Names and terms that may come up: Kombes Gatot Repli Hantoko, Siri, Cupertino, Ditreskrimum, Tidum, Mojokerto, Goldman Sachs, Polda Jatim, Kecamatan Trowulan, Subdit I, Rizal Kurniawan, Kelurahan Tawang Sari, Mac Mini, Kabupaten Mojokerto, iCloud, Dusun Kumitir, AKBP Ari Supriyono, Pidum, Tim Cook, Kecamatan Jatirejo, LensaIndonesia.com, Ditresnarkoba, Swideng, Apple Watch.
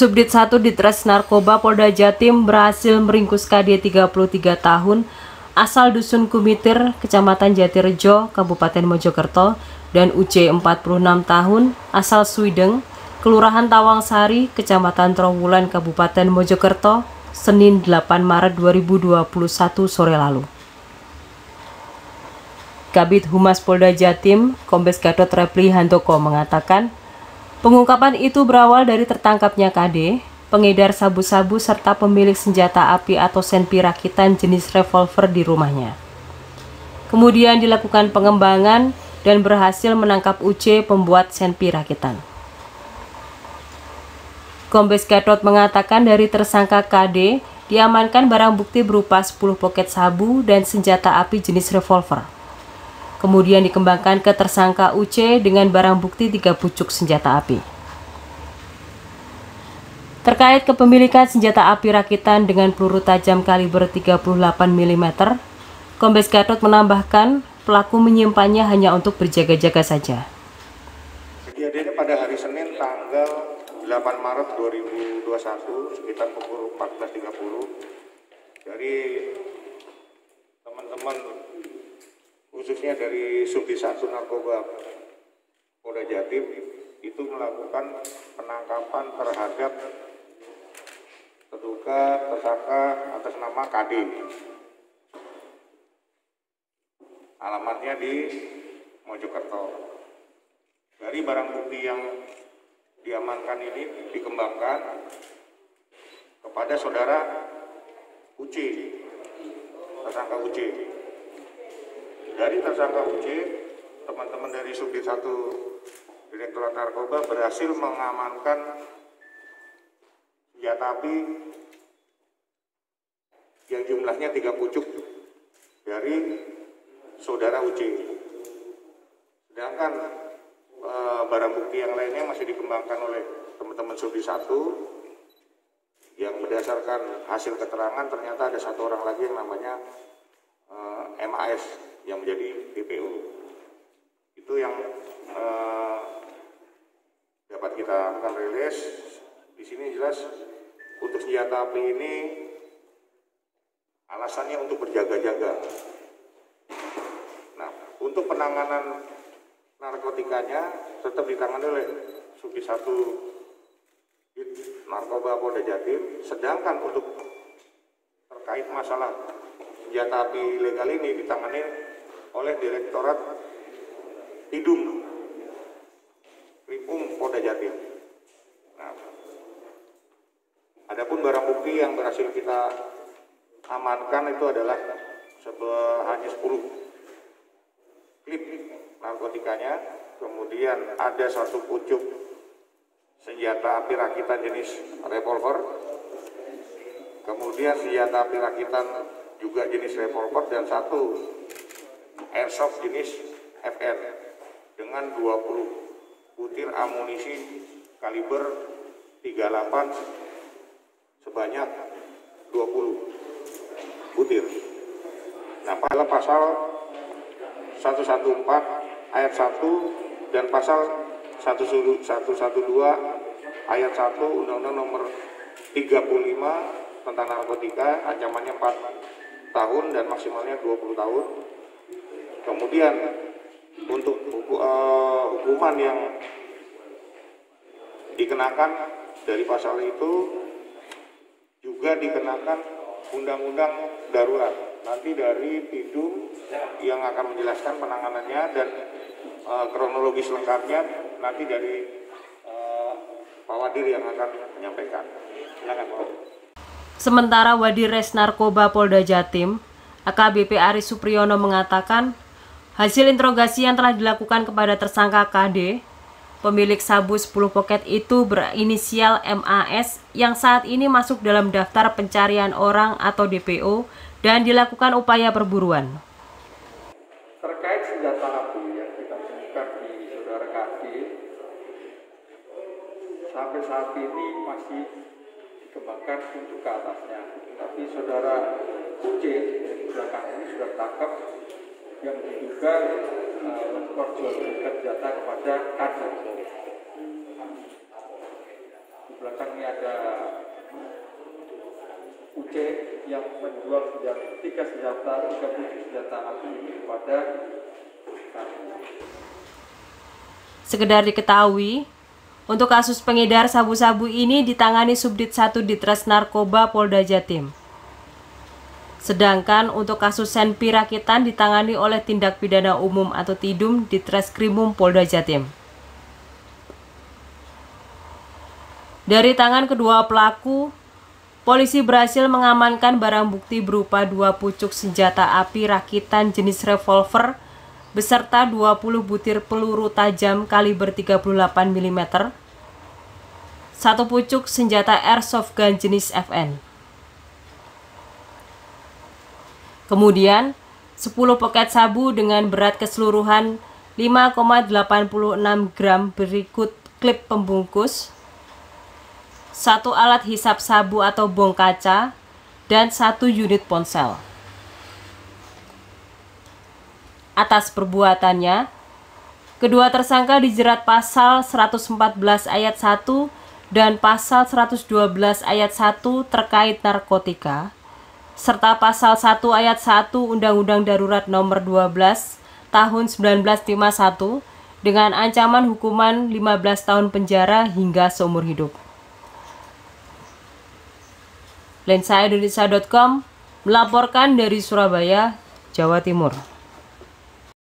Subdit 1 Ditresnarkoba Polda Jatim berhasil meringkus KD 33 tahun asal Dusun Kumitir, Kecamatan Jatirejo, Kabupaten Mojokerto, dan UC 46 tahun asal Swideng, Kelurahan Tawang Sari, Kecamatan Trowulan, Kabupaten Mojokerto, Senin 8 Maret 2021 sore lalu. Kabid Humas Polda Jatim, Kombes Gatot Repli Hantoko mengatakan, pengungkapan itu berawal dari tertangkapnya KD, pengedar sabu-sabu serta pemilik senjata api atau senpi rakitan jenis revolver di rumahnya. Kemudian dilakukan pengembangan dan berhasil menangkap UC pembuat senpi rakitan. Kombes Gatot mengatakan dari tersangka KD diamankan barang bukti berupa 10 poket sabu dan senjata api jenis revolver. Kemudian dikembangkan ke tersangka UC dengan barang bukti 3 pucuk senjata api. Terkait kepemilikan senjata api rakitan dengan peluru tajam kaliber 38 mm, Kombes Gatot menambahkan pelaku menyimpannya hanya untuk berjaga-jaga saja. Kejadiannya pada hari Senin tanggal 8 Maret 2021 sekitar pukul 14.30 dari teman-teman khususnya dari Subdit 1 Narkoba Polda Jatim itu melakukan penangkapan terhadap tersangka atas nama KD. Alamatnya di Mojokerto. Dari barang bukti yang diamankan ini dikembangkan kepada saudara UC, tersangka UC. Dari tersangka UC, teman-teman dari Subdit 1 Direktorat Narkoba berhasil mengamankan senjata api yang jumlahnya 3 pucuk dari saudara UC. Sedangkan barang bukti yang lainnya masih dikembangkan oleh teman-teman Subdit 1 yang berdasarkan hasil keterangan ternyata ada 1 orang lagi yang namanya MAS yang menjadi DPO. Itu yang dapat kita akan rilis. Di sini jelas untuk senjata api ini alasannya untuk berjaga-jaga. Nah, untuk penanganan narkotikanya tetap ditangani oleh Subdit 1 Narkoba Polda Jatim, sedangkan untuk terkait masalah senjata api ilegal ini ditangani oleh Direktorat Idum Ripum Polda Jatim. Nah, adapun barang bukti yang berhasil kita amankan itu adalah hanya 10 klip narkotikanya, kemudian ada 1 pucuk senjata api rakitan jenis revolver, kemudian senjata api rakitan juga jenis revolver, dan 1 airsoft jenis FN dengan 20 butir amunisi kaliber 38 sebanyak 20 butir. Nah, pada pasal 114 ayat 1 dan pasal 112 ayat 1 Undang-Undang Nomor 35 tentang narkotika, ancamannya 4 tahun dan maksimalnya 20 tahun. Kemudian untuk hukuman yang dikenakan dari pasal itu juga dikenakan undang-undang darurat. Nanti dari Pidum yang akan menjelaskan penanganannya dan kronologis lengkapnya nanti dari Pak Wadir yang akan menyampaikan. Silakan, Pak. Sementara Wadires Narkoba Polda Jatim, AKBP Ari Supriyono mengatakan, hasil interogasi yang telah dilakukan kepada tersangka KD, pemilik sabu 10 poket itu berinisial MAS yang saat ini masuk dalam daftar pencarian orang atau DPO dan dilakukan upaya perburuan. Terkait senjata api yang kita temukan di saudara KD, sampai saat ini masih dikembangkan untuk ke atasnya. Tapi saudara UC yang belakang ini sudah tangkap yang diduga memperjualbelikan senjata kepada KD. belakangnya ada UC yang menjual senjata, 37 senjata api ini kepada kami. Sekedar diketahui, untuk kasus pengedar sabu-sabu ini ditangani Subdit 1 Ditresnarkoba Polda Jatim. Sedangkan untuk kasus senpi rakitan ditangani oleh Tindak Pidana Umum atau Tidum Ditreskrimum Polda Jatim. Dari tangan kedua pelaku, polisi berhasil mengamankan barang bukti berupa 2 pucuk senjata api rakitan jenis revolver beserta 20 butir peluru tajam kaliber 38 mm, 1 pucuk senjata airsoft gun jenis FN. Kemudian, 10 poket sabu dengan berat keseluruhan 5,86 gram berikut klip pembungkus, 1 alat hisap sabu atau bong kaca, dan 1 unit ponsel. Atas perbuatannya, kedua tersangka dijerat pasal 114 ayat 1 dan pasal 112 ayat 1 terkait narkotika, serta pasal 1 ayat 1 Undang-Undang Darurat Nomor 12 tahun 1951 dengan ancaman hukuman 15 tahun penjara hingga seumur hidup. LensaIndonesia.com melaporkan dari Surabaya, Jawa Timur.